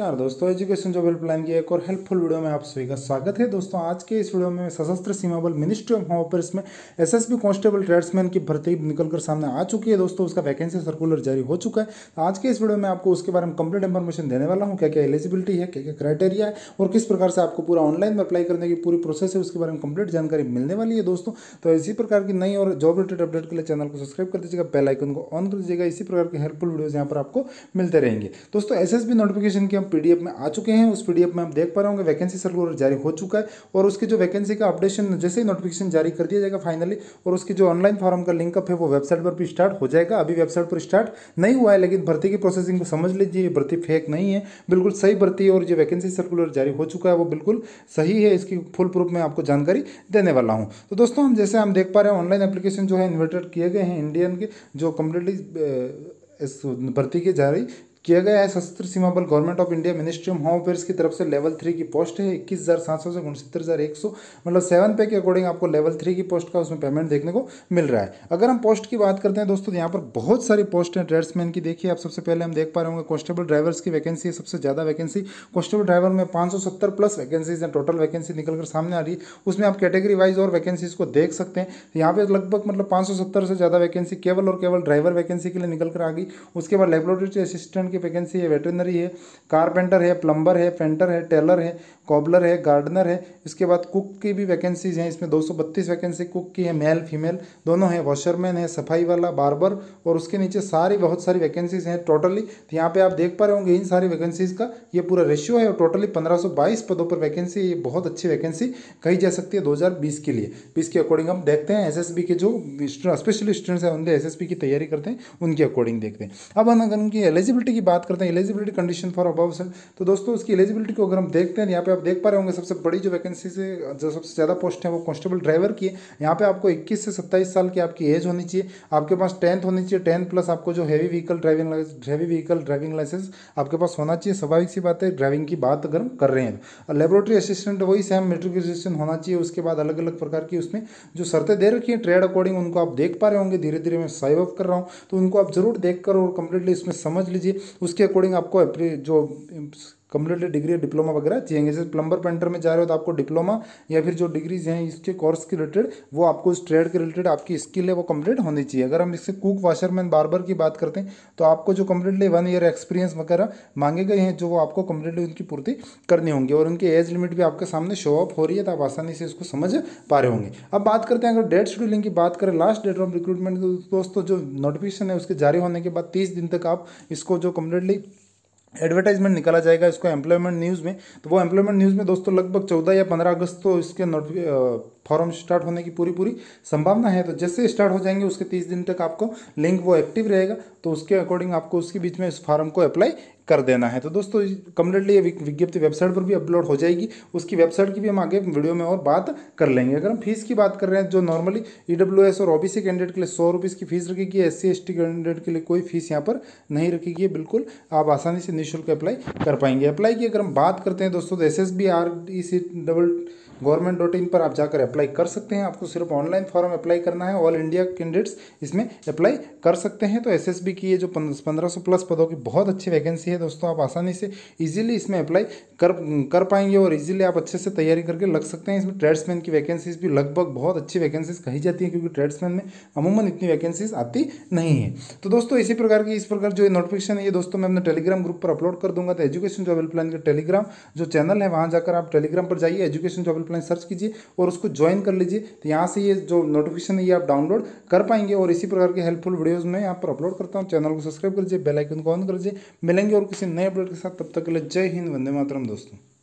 नमस्कार दोस्तों, education job helpline की एक और हेल्पफुल वीडियो में आप सभी का स्वागत है। दोस्तों आज के इस वीडियो में सशस्त्र सीमा बल मिनिस्ट्री ऑफ होम अफेयर्स में एसएसबी कांस्टेबल ट्रेड्समैन की भर्ती निकलकर सामने आ चुकी है। दोस्तों उसका वैकेंसी सर्कुलर जारी हो चुका है। आज के इस वीडियो में आपको उसके बारे में कंप्लीट इन्फॉर्मेशन देने वाला हूँ, क्या क्या एलिजिबिलिटी है, क्या क्या क्राइटेरिया है और किस प्रकार से आपको पूरा ऑनलाइन में अप्लाई करने की पूरी प्रोसेस है उसके बारे में कंप्लीट जानकारी मिलने वाली है। दोस्तों तो इसी प्रकार की नई और जॉब रिलेटेड अपडेट के लिए चैनल को सब्सक्राइब कर दीजिएगा, बेल आइकन को ऑन कर दीजिएगा। इसी प्रकार के हेल्पफुल वीडियोज यहाँ पर आपको मिलते रहेंगे। दोस्तों एसएसबी नोटिफिकेशन के पीडीएफ में आ चुके हैं। उस पीडीएफ में आप देख पा रहे होंगे वैकेंसी सर्कुलर जारी हो चुका है और उसकी जो वैकेंसी का अपडेशन जैसे ही नोटिफिकेशन जारी कर दिया जाएगा फाइनली, और उसकी जो ऑनलाइन फॉर्म का लिंकअप है वो वेबसाइट पर भी स्टार्ट हो जाएगा। अभी वेबसाइट पर स्टार्ट नहीं हुआ है, लेकिन भर्ती की प्रोसेसिंग को समझ लीजिए, ये भर्ती फेक नहीं है, बिल्कुल सही भर्ती है और जो वैकेंसी सर्कुलर जारी हो चुका है वो बिल्कुल सही है। इसकी फुल प्रूफ में आपको जानकारी देने वाला हूँ। तो दोस्तों हम जैसे हम देख पा रहे हैं ऑनलाइन एप्लीकेशन जो है इन्वर्टेड किए गए हैं इंडियन के, जो कम्प्लीटली इस भर्ती के जारी किया गया है। सशस्त्र सीमा बल government of India ministry of home affairs की तरफ से लेवल 3 की पोस्ट है। 21,700 से 69,100 मतलब 7 पे के अकॉर्डिंग आपको लेवल 3 की पोस्ट का उसमें पेमेंट देखने को मिल रहा है। अगर हम पोस्ट की बात करते हैं दोस्तों, यहाँ पर बहुत सारी पोस्ट हैं ट्रेड्समैन की। देखिए आप सबसे पहले हम देख पा रहे होंगे कांस्टेबल ड्राइवर्स की वैकेंसी है, सबसे ज़्यादा वैकेंसी कांस्टेबल ड्राइवर में 570 प्लस वैकेंसीज हैं, टोटल वैकेंसी निकलकर सामने आ रही है। उसमें आप कैटेगरी वाइज और वैकेंसीज को देख सकते हैं। यहाँ पर लगभग मतलब 570 से ज़्यादा वैकेंसी केवल और केवल ड्राइवर वैकेंसी के लिए निकल कर आ गई। उसके बाद लेबोरेटरी असिस्टेंट की वैकेंसी है, वेटरनरी है, कारपेंटर है, प्लम्बर है, पेंटर है, टेलर है, कॉबलर है, गार्डनर है। इसके बाद कुक की भी वैकेंसीज हैं, इसमें 232 वैकेंसी कुक की है, मेल फीमेल दोनों है, वॉशरमैन है, सफाई वाला, बार्बर और उसके नीचे सारी बहुत सारी वैकेंसीज हैं टोटली। तो यहाँ पे आप देख पा रहे होंगे इन सारी वैकेंसीज का ये पूरा रेशियो है और टोटली 1522 पदों पर वैकेंसी है। ये बहुत अच्छी वैकेंसी कही जा सकती है 2020 के लिए। 20 के अकॉर्डिंग हम देखते हैं एसएसबी के जो स्पेशल स्टूडेंट्स हैं उनके एसएसबी की तैयारी करते हैं उनके अकॉर्डिंग देखते हैं। अब हम अगर उनकी एलिजिबिलिटी की बात करते हैं, एलिजिबिलिटी कंडीशन फॉर अबव, तो दोस्तों उसकी एलिजिबिलिटी को अगर हम देखते हैं यहाँ पे आप देख पा रहे होंगे सबसे बड़ी जो वैकेंसी से जो सबसे ज़्यादा पोस्ट है वो कांस्टेबल ड्राइवर की है। यहाँ पे आपको 21 से 27 साल की आपकी एज होनी चाहिए, आपके पास 10th होनी चाहिए, 10 प्लस आपको जो हैवी व्हीकल ड्राइविंग लाइसेंस आपके पास होना चाहिए। स्वाभाविक सी बात है, ड्राइविंग की बात अगर हम कर रहे हैं। लेबोरेटरी असिस्टेंट वही सेम मेट्रिकुलेशन होना चाहिए। उसके बाद अलग अलग प्रकार की उसमें जो शर्तें दे रखी है ट्रेड अकॉर्डिंग उनको आप देख पा रहे होंगे, धीरे धीरे मैं साइव अप कर रहा हूँ तो उनको आप जरूर देख कर और कंप्लीटली इसमें समझ लीजिए। उसके अकॉर्डिंग आपको जो कम्प्लीटली डिग्री डिप्लोमा वगैरह चाहिए। जैसे प्लम्बर पेंटर में जा रहे हो तो आपको डिप्लोमा या फिर जो डिग्रीज हैं इसके कोर्स के रिलेटेड वो आपको उस ट्रेड के रिलेटेड आपकी स्किल है वो कंप्लीट होनी चाहिए। अगर हम इससे कुक वाशरमैन बार्बर की बात करते हैं तो आपको जो कम्प्लीटली 1 ईयर एक्सपीरियंस वगैरह मांगे गए हैं जो वो आपको कम्प्लीटली उनकी पूर्ति करनी होंगी और उनकी एज लिमिट भी आपके सामने शो अप हो रही है तो आप आसानी से इसको समझ पा रहे होंगे। अब बात करते हैं अगर डेट शेड्यूलिंग की बात करें, लास्ट डेट ऑफ रिक्रूटमेंट दोस्तों जो नोटिफिकेशन है उसके जारी होने के बाद 30 दिन तक आप इसको जो कम्प्लीटली एडवर्टाइजमेंट निकाला जाएगा इसको एम्प्लॉयमेंट न्यूज़ में, तो वो एम्प्लॉयमेंट न्यूज़ में दोस्तों लगभग 14 या 15 अगस्त तो इसके फॉर्म स्टार्ट होने की पूरी संभावना है। तो जैसे स्टार्ट हो जाएंगे उसके 30 दिन तक आपको लिंक वो एक्टिव रहेगा तो उसके अकॉर्डिंग आपको उसके बीच में इस फॉर्म को अप्लाई कर देना है। तो दोस्तों कंप्लीटली ये विज्ञप्ति वेबसाइट पर भी अपलोड हो जाएगी, उसकी वेबसाइट की भी हम आगे वीडियो में और बात कर लेंगे। अगर हम फीस की बात कर रहे हैं, जो नॉर्मली ईडब्ल्यूएस और ओबीसी कैंडिडेट के लिए 100 रुपीज़ की फीस रखी गई है, SC/ST कैंडिडेट के लिए कोई फीस यहाँ पर नहीं रखी गई है, बिल्कुल आप आसानी से निःशुल्क अप्लाई कर पाएंगे। अप्लाई की अगर हम बात करते हैं दोस्तों तो SSBRDC.gov.in पर आप जाकर अप्लाई कर सकते हैं। आपको सिर्फ ऑनलाइन फॉर्म अप्लाई करना है, ऑल इंडिया कैंडिडेट्स इसमें अप्लाई कर सकते हैं। तो SSB की ये जो 1500 प्लस पदों की बहुत अच्छी वैकेंसी है दोस्तों, आप आसानी से इजीली इसमें अप्लाई कर पाएंगे और इजीली आप अच्छे से तैयारी करके लग सकते हैं। इसमें ट्रेड्समैन की वैकेंसीज भी लगभग बहुत अच्छी वैकेंसीज कही जाती है क्योंकि ट्रेड्समैन में अमूमन इतनी वैकेंसीज आती नहीं है। तो दोस्तों इसी प्रकार की जो नोटिफिकेशन है ये दोस्तों मैं अपने टेलीग्राम ग्रुप पर अपलोड कर दूंगा। तो एजुकेशन जॉब हेल्पलाइन के टेलीग्राम जो चैनल है वहाँ जाकर आप टेलीग्राम पर जाइए, एजुकेशन जॉब हेल्पलाइन सर्च कीजिए और उसको ज्वाइन कर लीजिए। तो यहाँ से ये जो नोटिफिकेशन है ये आप डाउनलोड कर पाएंगे और इसी प्रकार के हेल्पफुल वीडियोज़ में यहाँ पर अपलोड करता हूँ। चैनल को सब्सक्राइब कर लीजिए, बेल आइकन को ऑन कर लीजिए। मिलेंगे और किसी नए अपडेट के साथ, तब तक के लिए जय हिंद, वंदे मातरम दोस्तों।